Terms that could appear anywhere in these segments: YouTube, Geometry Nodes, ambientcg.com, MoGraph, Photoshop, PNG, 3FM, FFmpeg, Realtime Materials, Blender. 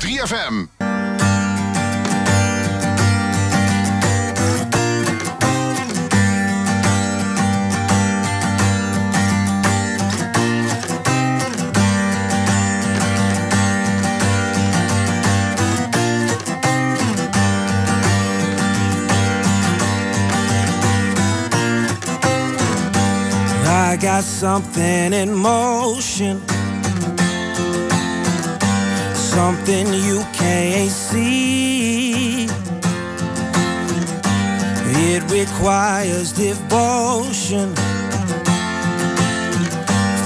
3FM. I got something in motion, something you can't see. It requires devotion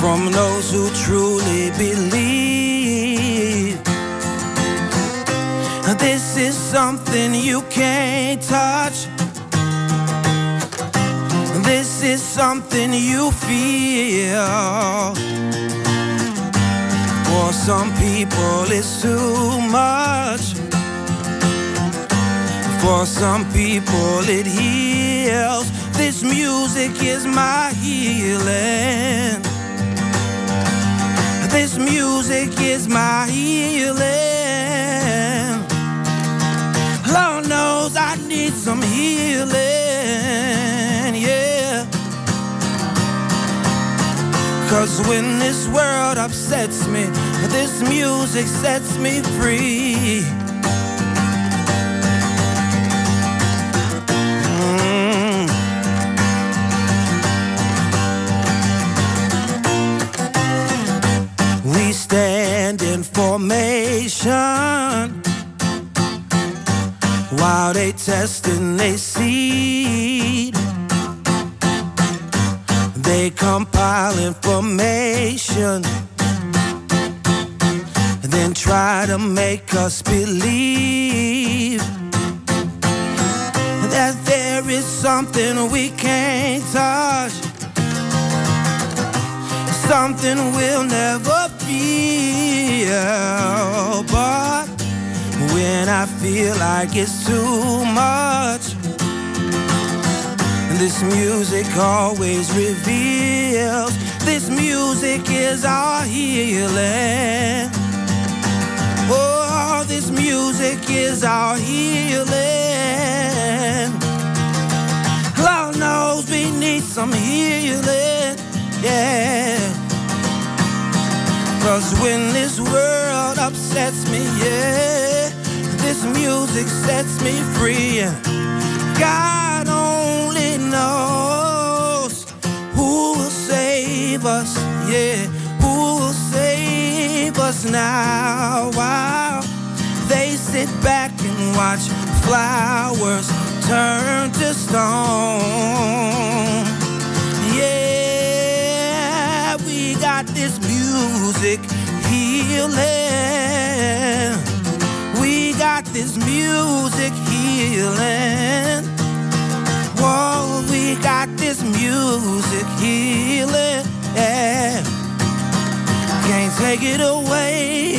from those who truly believe. This is something you can't touch. This is something you feel. For some people it's too much. For some people it heals. This music is my healing. This music is my healing. Lord knows I need some healing, yeah. 'Cause when this world upsets me, this music sets me free. We stand in formation while they test and they seed. They compile information, then try to make us believe that there is something we can't touch, something we'll never feel. But when I feel like it's too much, this music always reveals. This music is our healing. Oh, this music is our healing. Lord knows we need some healing, yeah. 'Cause when this world upsets me, yeah, this music sets me free. God only knows who will save us, yeah, who will save us now. While they sit back and watch flowers turn to stone, yeah, we got this music healing. We got this music healing. Oh, we got this music healing, yeah. Can't take it away.